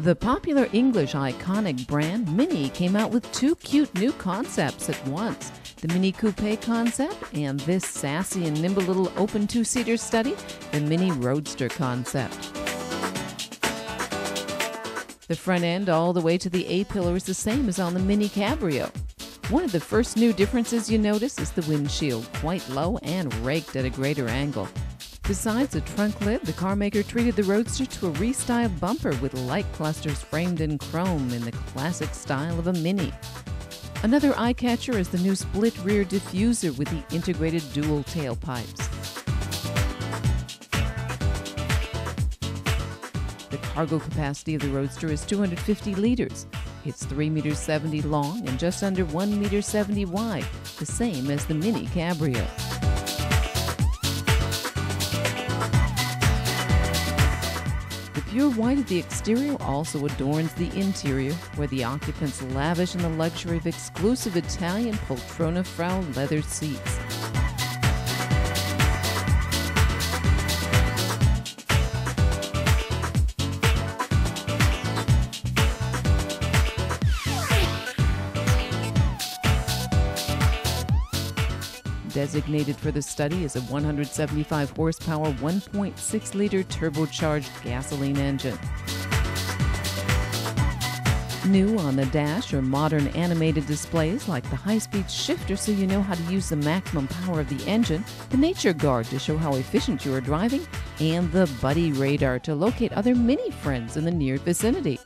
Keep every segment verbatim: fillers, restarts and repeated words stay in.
The popular English iconic brand MINI came out with two cute new concepts at once. The MINI Coupe concept and this sassy and nimble little open two-seater study, the MINI Roadster concept. The front end all the way to the A-pillar is the same as on the MINI Cabrio. One of the first new differences you notice is the windshield, quite low and raked at a greater angle. Besides a trunk lid, the carmaker treated the Roadster to a restyled bumper with light clusters framed in chrome in the classic style of a MINI. Another eye-catcher is the new split rear diffuser with the integrated dual tailpipes. The cargo capacity of the Roadster is two hundred fifty liters. It's three meters seventy long and just under one meter seventy wide, the same as the MINI Cabrio. The pure white of the exterior also adorns the interior, where the occupants lavish in the luxury of exclusive Italian Poltrona Frau leather seats. Designated for the study is a one hundred seventy-five horsepower one point six liter turbocharged gasoline engine. New on the dash are modern animated displays like the high-speed shifter so you know how to use the maximum power of the engine, the nature guard to show how efficient you are driving, and the buddy radar to locate other MINI friends in the near vicinity.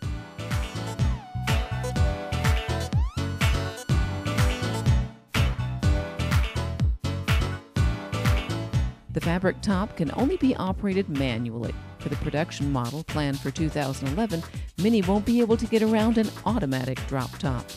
The fabric top can only be operated manually. For the production model planned for two thousand eleven, MINI won't be able to get around an automatic drop top.